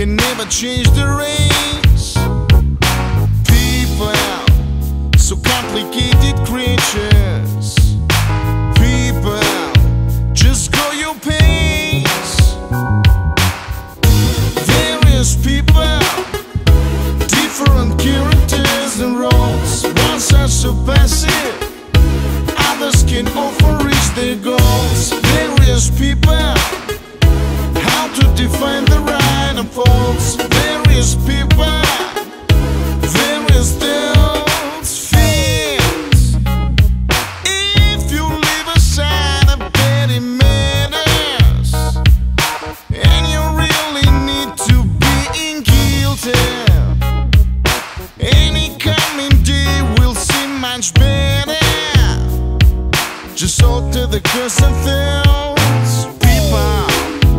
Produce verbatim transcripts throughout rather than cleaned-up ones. can never change the race. People, so complicated creatures. People, just go your pace. Various people, different characters and roles. One such so passive, others can often reach their goals. Various people, how to define the right and false. Various people, various thoughts, fears. If you live aside of petty matters, and you really need to be in guilty, any coming day will seem much better. Just alter the curse and thoughts. People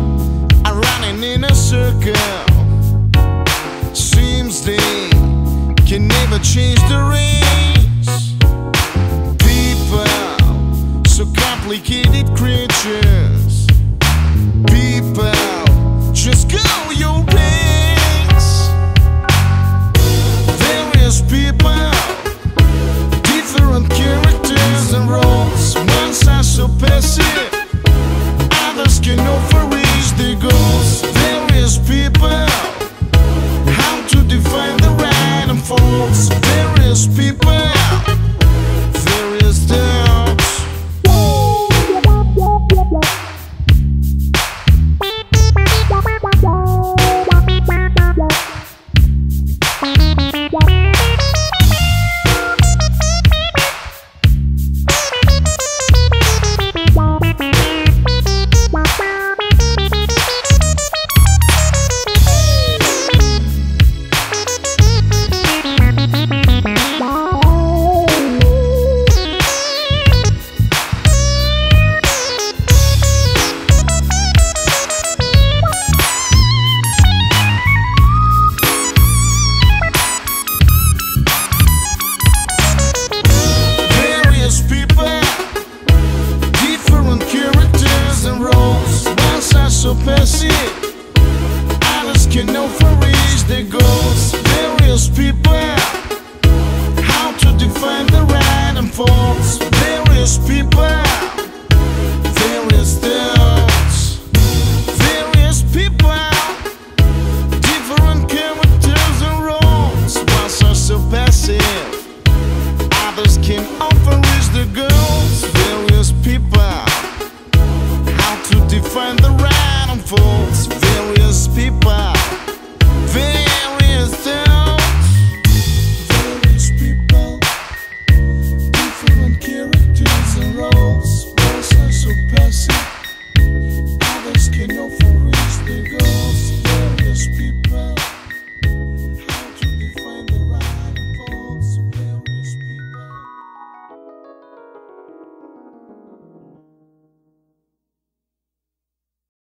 are running in a circle. Seems they can never change the race. People, so complicated creatures. People, just go your pace. Various people, different characters and roles. One side so passive, others can offer reach their goals. Various people, how to define the right and false. Various people, various doubts. So passive, others can often reach their goals. Various people, how to define the right and false. Various people, various thoughts. Various people, different characters and roles. Ones are so passive, others can often reach their goals. Various people, how to define the right and false.